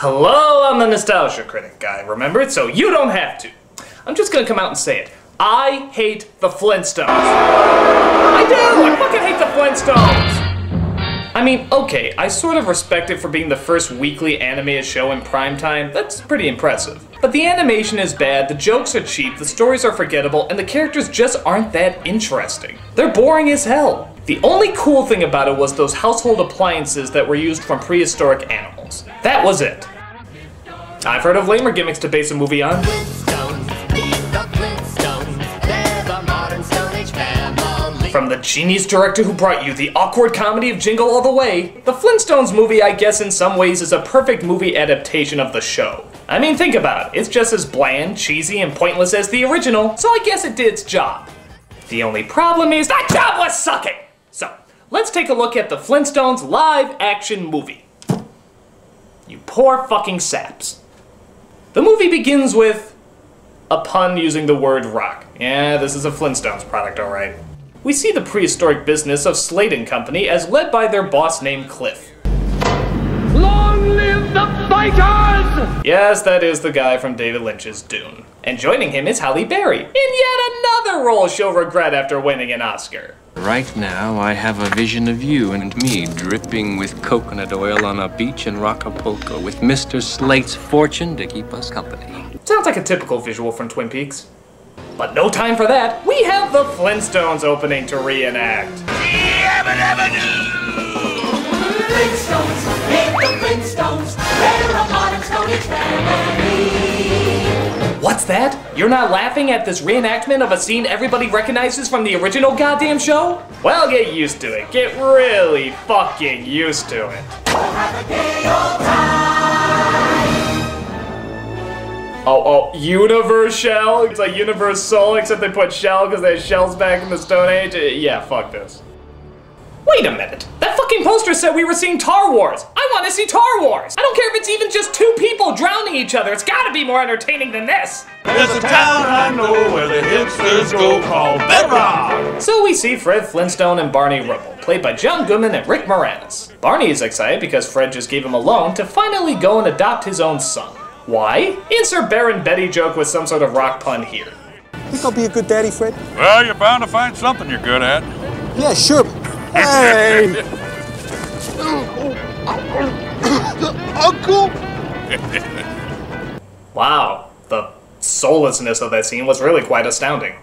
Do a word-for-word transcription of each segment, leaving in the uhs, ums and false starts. Hello, I'm the Nostalgia Critic guy, remember it? So you don't have to. I'm just gonna come out and say it. I hate the Flintstones. I do! I fucking hate the Flintstones! I mean, okay, I sort of respect it for being the first weekly animated show in primetime. That's pretty impressive. But the animation is bad, the jokes are cheap, the stories are forgettable, and the characters just aren't that interesting. They're boring as hell. The only cool thing about it was those household appliances that were used from prehistoric animals. That was it. I've heard of lamer gimmicks to base a movie on. From the genius director who brought you the awkward comedy of Jingle All the Way, the Flintstones movie, I guess in some ways, is a perfect movie adaptation of the show. I mean, think about it. It's just as bland, cheesy, and pointless as the original, so I guess it did its job. The only problem is that job was sucking! So, let's take a look at the Flintstones live action movie. You poor fucking saps. The movie begins with a pun using the word rock. Yeah, this is a Flintstones product, alright. We see the prehistoric business of Slate and Company as led by their boss named Cliff. Long live the Fighters! Yes, that is the guy from David Lynch's Dune. And joining him is Halle Berry, in yet another role she'll regret after winning an Oscar. Right now, I have a vision of you and me dripping with coconut oil on a beach in Acapulco with Mister Slate's fortune to keep us company. Sounds like a typical visual from Twin Peaks. But no time for that. We have the Flintstones opening to reenact. Flintstones, hate the Flintstones. They're a modern Stone Age family. What's that? You're not laughing at this reenactment of a scene everybody recognizes from the original goddamn show? Well, get used to it. Get really fucking used to it. We'll have a gay old time. Oh, oh, universe shell? It's like universe soul, except they put shell because they had shells back in the Stone Age. Yeah, fuck this. Wait a minute. That fucking poster said we were seeing Tar Wars. I want to see Tar Wars. I don't care if it's even just two people drowning each other. It's got to be more entertaining than this. There's a town I know where the hipsters go called Bedrock. So we see Fred Flintstone and Barney Rubble, played by John Goodman and Rick Moranis. Barney is excited because Fred just gave him a loan to finally go and adopt his own son. Why? Insert Baron Betty joke with some sort of rock pun here. Think I'll be a good daddy, Fred? Well, you're bound to find something you're good at. Yeah, sure. Hey! Uncle! Wow, the soullessness of that scene was really quite astounding.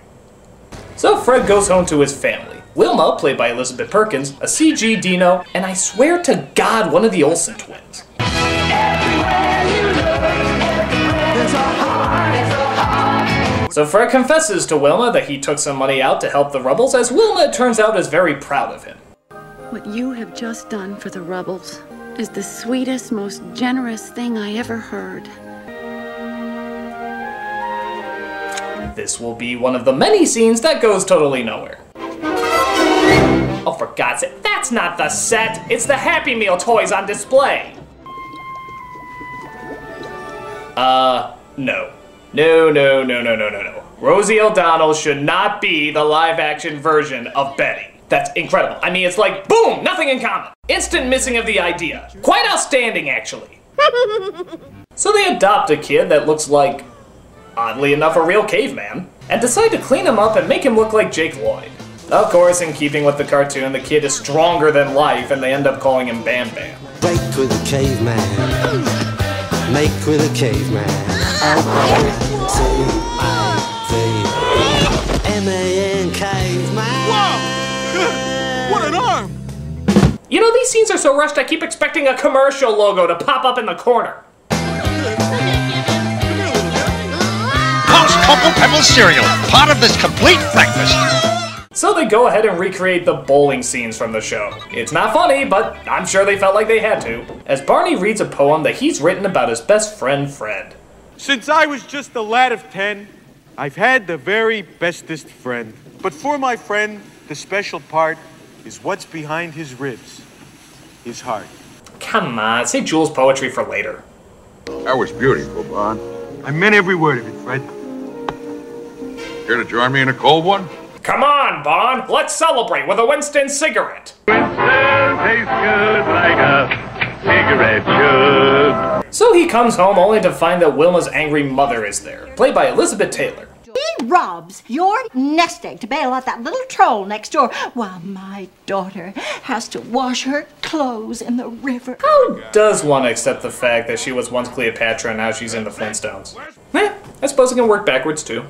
So Fred goes home to his family. Wilma, played by Elizabeth Perkins, a C G dino, and I swear to God, one of the Olsen twins. So Fred confesses to Wilma that he took some money out to help the Rubbles, as Wilma, it turns out, is very proud of him. What you have just done for the Rubbles is the sweetest, most generous thing I ever heard. This will be one of the many scenes that goes totally nowhere. Oh, for God's sake, that's not the set! It's the Happy Meal toys on display! Uh, no. No, no, no, no, no, no, no. Rosie O'Donnell should not be the live-action version of Betty. That's incredible. I mean, it's like, boom, nothing in common. Instant missing of the idea. Quite outstanding, actually. So they adopt a kid that looks like, oddly enough, a real caveman, and decide to clean him up and make him look like Jake Lloyd. Of course, in keeping with the cartoon, the kid is stronger than life, and they end up calling him Bam Bam. Break with a caveman. Make with a caveman. Wow! What an arm! You know, these scenes are so rushed, I keep expecting a commercial logo to pop up in the corner. Post Cocoa Pebbles cereal, part of this complete breakfast. So they go ahead and recreate the bowling scenes from the show. It's not funny, but I'm sure they felt like they had to, as Barney reads a poem that he's written about his best friend, Fred. Since I was just a lad of ten, I've had the very bestest friend. But for my friend, the special part is what's behind his ribs, his heart. Come on, say Jules' poetry for later. That was beautiful, Bon. I meant every word of it, Fred. Care to join me in a cold one? Come on, Bon, let's celebrate with a Winston cigarette. Winston tastes good like a cigarette should. So he comes home only to find that Wilma's angry mother is there, played by Elizabeth Taylor. He robs your nest egg to bail out that little troll next door, while my daughter has to wash her clothes in the river. How does one accept the fact that she was once Cleopatra and now she's in the Flintstones? Eh, I suppose it can work backwards too.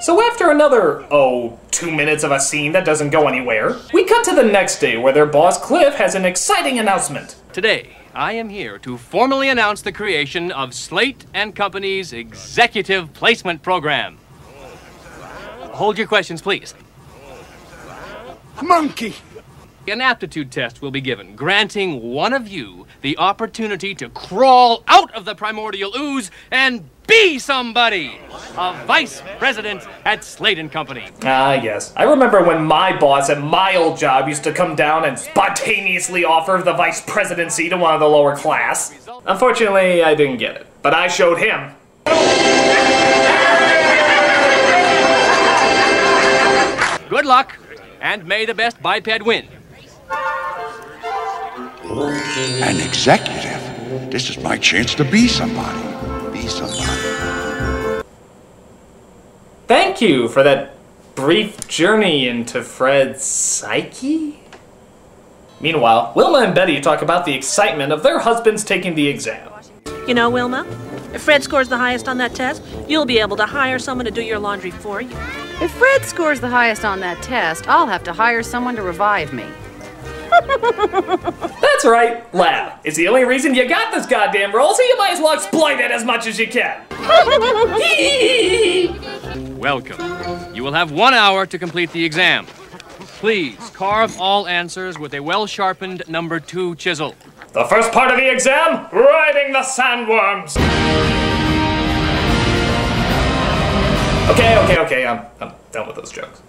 So after another, oh, two minutes of a scene that doesn't go anywhere, we cut to the next day where their boss Cliff has an exciting announcement. Today, I am here to formally announce the creation of Slate and Company's Executive Placement Program. Hold your questions, please. Monkey! An aptitude test will be given, granting one of you the opportunity to crawl out of the primordial ooze and be somebody! A vice president at Slate and Company. Ah, yes. I remember when my boss at my old job used to come down and spontaneously offer the vice presidency to one of the lower class. Unfortunately, I didn't get it, but I showed him. Good luck, and may the best biped win. An executive? This is my chance to be somebody. Be somebody. Thank you for that brief journey into Fred's psyche. Meanwhile, Wilma and Betty talk about the excitement of their husbands taking the exam. You know, Wilma, if Fred scores the highest on that test, you'll be able to hire someone to do your laundry for you. If Fred scores the highest on that test, I'll have to hire someone to revive me. That's right, laugh. It's the only reason you got this goddamn role, so you might as well exploit it as much as you can. Welcome. You will have one hour to complete the exam. Please carve all answers with a well-sharpened number two chisel. The first part of the exam, riding the sandworms. Okay, okay, okay, I'm, I'm done with those jokes.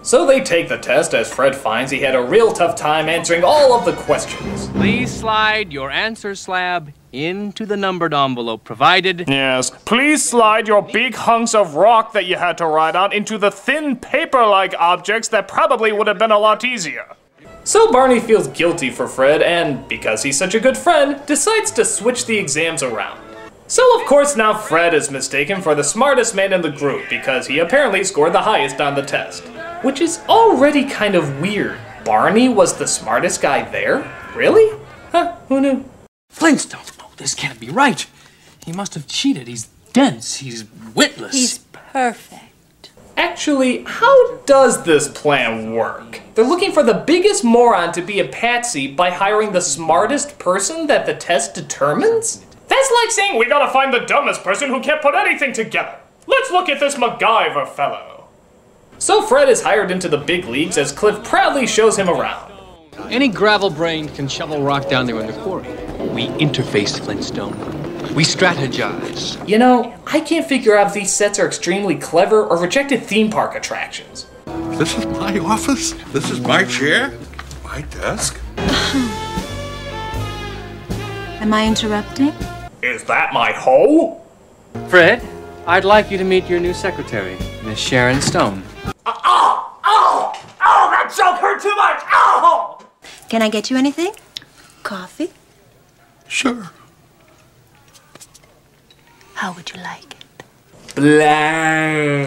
So they take the test as Fred finds he had a real tough time answering all of the questions. Please slide your answer slab into the numbered envelope provided. Yes, please slide your big hunks of rock that you had to write on into the thin paper-like objects that probably would have been a lot easier. So Barney feels guilty for Fred and, because he's such a good friend, decides to switch the exams around. So of course now Fred is mistaken for the smartest man in the group because he apparently scored the highest on the test. Which is already kind of weird. Barney was the smartest guy there? Really? Huh, who knew? Flintstone, no, this can't be right. He must have cheated. He's dense, he's witless. He's perfect. Actually, how does this plan work? They're looking for the biggest moron to be a patsy by hiring the smartest person that the test determines? That's like saying we gotta find the dumbest person who can't put anything together. Let's look at this MacGyver fellow. So Fred is hired into the big leagues as Cliff proudly shows him around. Any gravel brain can shovel rock down there in the quarry. We interface, Flintstone. We strategize. You know, I can't figure out if these sets are extremely clever or rejected theme park attractions. This is my office. This is my chair. My desk. Am I interrupting? Is that my hoe? Fred, I'd like you to meet your new secretary, Miss Sharon Stone. Oh! Oh! Oh! That joke hurt too much! Oh! Can I get you anything? Coffee? Sure. How would you like it? Blah.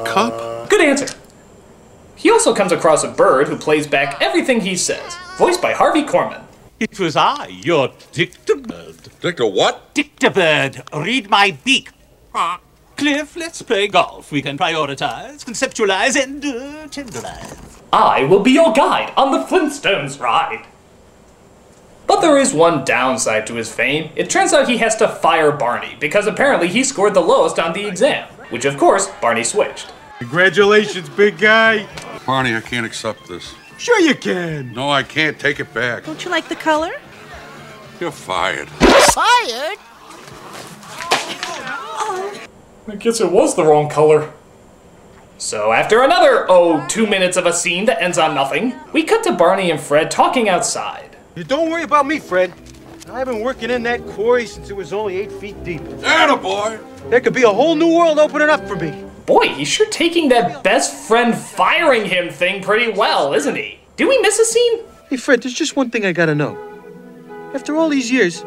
A cup? Good answer. He also comes across a bird who plays back everything he says, voiced by Harvey Korman. It was I, your dictabird. Dicta what? Dictabird. Read my beak. Ah. Cliff, let's play golf. We can prioritize, conceptualize, and uh, tenderize. I will be your guide on the Flintstones ride. But there is one downside to his fame. It turns out he has to fire Barney because apparently he scored the lowest on the exam, which of course Barney switched. Congratulations, big guy. Barney, I can't accept this. Sure you can. No, I can't. Take it back. Don't you like the color? You're fired. Fired? I guess it was the wrong color. So after another, oh, two minutes of a scene that ends on nothing, we cut to Barney and Fred talking outside. You don't worry about me, Fred. I've been working in that quarry since it was only eight feet deep. Attaboy! There could be a whole new world opening up for me. Boy, he's sure taking that best friend firing him thing pretty well, isn't he? Do we miss a scene? Hey, Fred, there's just one thing I gotta know. After all these years,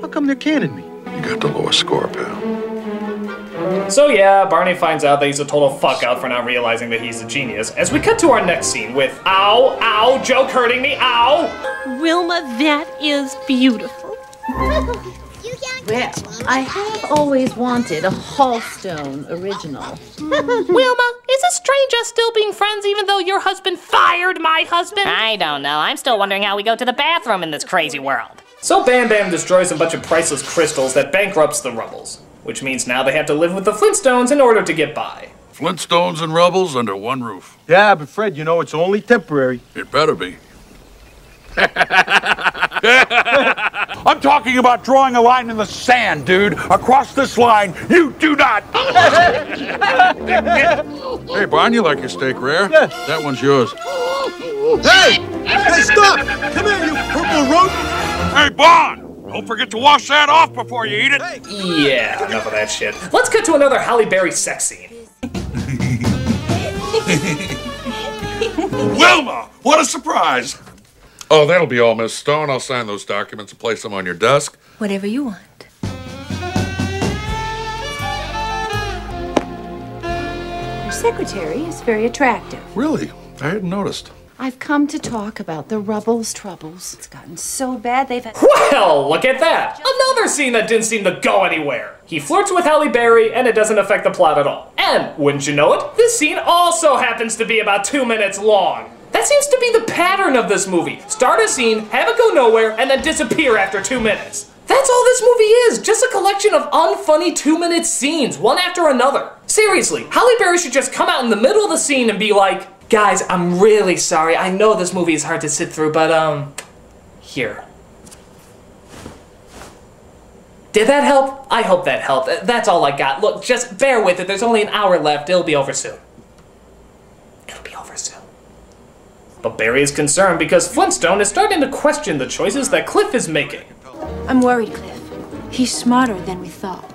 how come they're canning me? You got the lower score, pal. So yeah, Barney finds out that he's a total fuck-out for not realizing that he's a genius, as we cut to our next scene with, ow, ow, joke hurting me, ow! Wilma, that is beautiful. Well, I have always wanted a Hallstone original. Wilma, is it strange us still being friends even though your husband fired my husband? I don't know. I'm still wondering how we go to the bathroom in this crazy world. So Bam Bam destroys a bunch of priceless crystals that bankrupts the Rubbles, which means now they have to live with the Flintstones in order to get by. Flintstones and Rubbles under one roof. Yeah, but Fred, you know, it's only temporary. It better be. I'm talking about drawing a line in the sand, dude. Across this line, you do not. Hey, Barn, you like your steak rare? Yeah. That one's yours. Hey! Hey, stop! Come here, you purple rodent! Hey, Barn! Don't forget to wash that off before you eat it. Hey, yeah, enough of that shit. Let's get to another Halle Berry sex scene. Wilma! What a surprise! Oh, that'll be all, Miss Stone. I'll sign those documents and place them on your desk. Whatever you want. Your secretary is very attractive. Really? I hadn't noticed. I've come to talk about the Rubble's troubles. It's gotten so bad they've had... Well, look at that! Another scene that didn't seem to go anywhere. He flirts with Halle Berry, and it doesn't affect the plot at all. And, wouldn't you know it, this scene also happens to be about two minutes long. That seems to be the pattern of this movie. Start a scene, have it go nowhere, and then disappear after two minutes. That's all this movie is, just a collection of unfunny two-minute scenes, one after another. Seriously, Halle Berry should just come out in the middle of the scene and be like, guys, I'm really sorry, I know this movie is hard to sit through, but, um, here. Did that help? I hope that helped. That's all I got. Look, just bear with it, there's only an hour left, it'll be over soon. It'll be over soon. But Barry is concerned because Flintstone is starting to question the choices that Cliff is making. I'm worried, Cliff. He's smarter than we thought.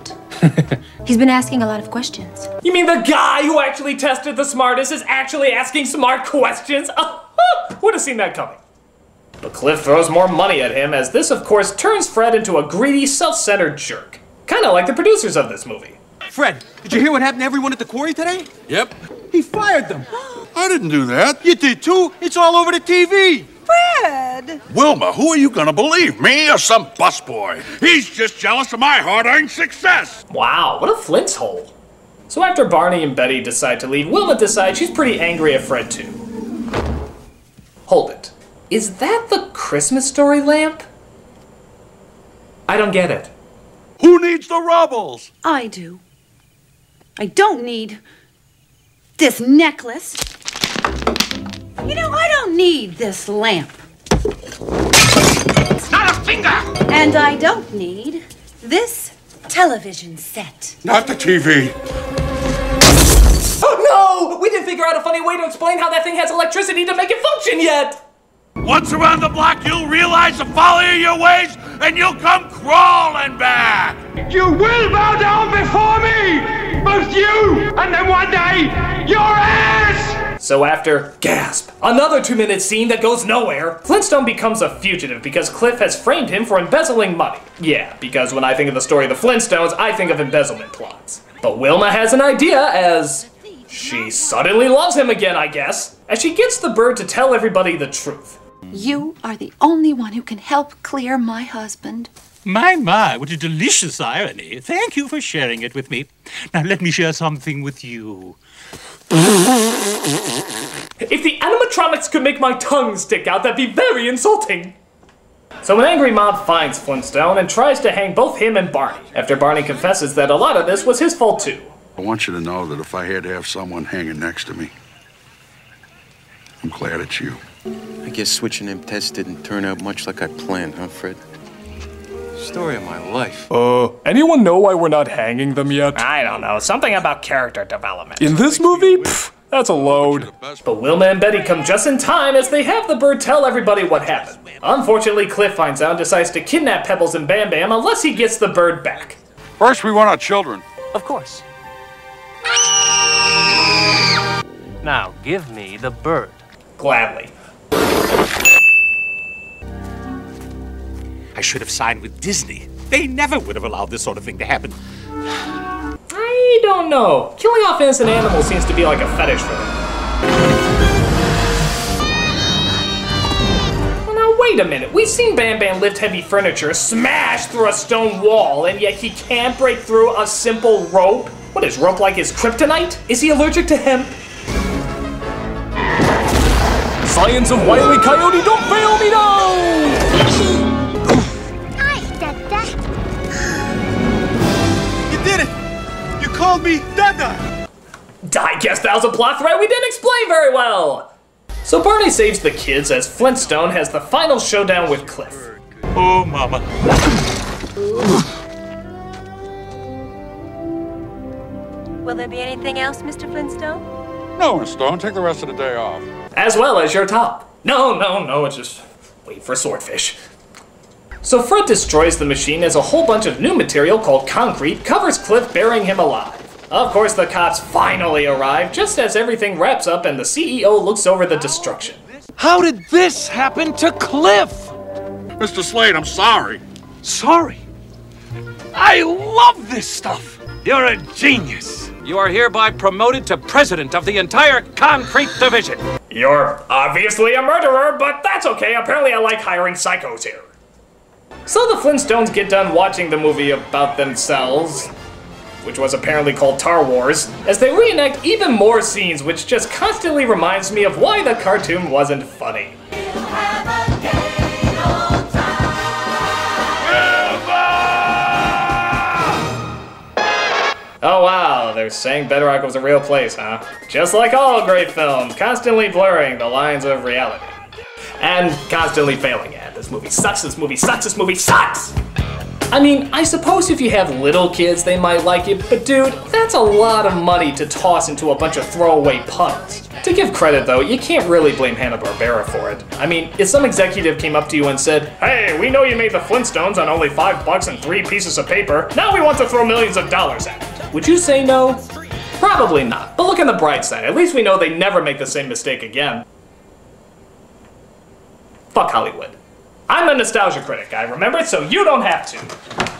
He's been asking a lot of questions. You mean the guy who actually tested the smartest is actually asking smart questions? Would have seen that coming. But Cliff throws more money at him, as this, of course, turns Fred into a greedy, self-centered jerk. Kind of like the producers of this movie. Fred, did you hear what happened to everyone at the quarry today? Yep. He fired them. I didn't do that. You did too. It's all over the T V. Fred! Wilma, who are you gonna believe? Me or some busboy? He's just jealous of my hard-earned success. Wow, what a Flint's hole. So after Barney and Betty decide to leave, Wilma decides she's pretty angry at Fred too. Hold it. Is that the Christmas Story lamp? I don't get it. Who needs the Rubbles? I do. I don't need this necklace. You know, I don't need this lamp. It's not a finger! And I don't need this television set. Not the T V. Oh no! We didn't figure out a funny way to explain how that thing has electricity to make it function yet! Once around the block, you'll realize the folly of your ways, and you'll come crawling back! You will bow down before me! Both you, and then one day, your ass! So after, gasp, another two-minute scene that goes nowhere, Flintstone becomes a fugitive because Cliff has framed him for embezzling money. Yeah, because when I think of the story of the Flintstones, I think of embezzlement plots. But Wilma has an idea as she suddenly loves him again, I guess, as she gets the bird to tell everybody the truth. You are the only one who can help clear my husband. My, my, what a delicious irony. Thank you for sharing it with me. Now let me share something with you. If the animatronics could make my tongue stick out, that'd be very insulting. So an angry mob finds Flintstone and tries to hang both him and Barney, after Barney confesses that a lot of this was his fault too. I want you to know that if I had to have someone hanging next to me, I'm glad it's you. I guess switching them tests didn't turn out much like I planned, huh, Fred? Story of my life. Uh, anyone know why we're not hanging them yet? I don't know, something about character development. In this movie? Pfft, that's a load. But Wilma and Betty come just in time as they have the bird tell everybody what happened. Unfortunately, Cliff finds out and decides to kidnap Pebbles and Bam Bam unless he gets the bird back. First, we want our children. Of course. Now, give me the bird. Gladly. should have signed with Disney. They never would have allowed this sort of thing to happen. I don't know. Killing off innocent animals seems to be like a fetish for them. Well, now, wait a minute. We've seen Bam Bam lift heavy furniture, smash through a stone wall, and yet he can't break through a simple rope? What is rope like his kryptonite? Is he allergic to hemp? Science of Wile E. Coyote, don't fail me now! Called me Dada! I guess that was a plot thread we didn't explain very well! So Barney saves the kids as Flintstone has the final showdown with Cliff. Oh, mama. Will there be anything else, Mister Flintstone? No, Miss Stone. Take the rest of the day off. As well as your top. No, no, no, it's just... wait for swordfish. So Fred destroys the machine as a whole bunch of new material called concrete covers Cliff, burying him alive. Of course, the cops finally arrive just as everything wraps up and the C E O looks over the destruction. How did this happen to Cliff? Mister Slade, I'm sorry. Sorry? I love this stuff. You're a genius. You are hereby promoted to president of the entire concrete division. You're obviously a murderer, but that's okay. Apparently I like hiring psychos here. So the Flintstones get done watching the movie about themselves, which was apparently called Tar Wars, as they reenact even more scenes, which just constantly reminds me of why the cartoon wasn't funny. We'll have a gay old time. Oh wow, they're saying Bedrock was a real place, huh? Just like all great films, constantly blurring the lines of reality. And constantly failing at. This movie sucks, this movie sucks, this movie sucks! I mean, I suppose if you have little kids, they might like it, but dude, that's a lot of money to toss into a bunch of throwaway puns. To give credit though, you can't really blame Hanna-Barbera for it. I mean, if some executive came up to you and said, hey, we know you made the Flintstones on only five bucks and three pieces of paper, now we want to throw millions of dollars at it. Would you say no? Probably not, but look on the bright side, at least we know they never make the same mistake again. Fuck Hollywood. I'm a nostalgia critic, I remember, so you don't have to.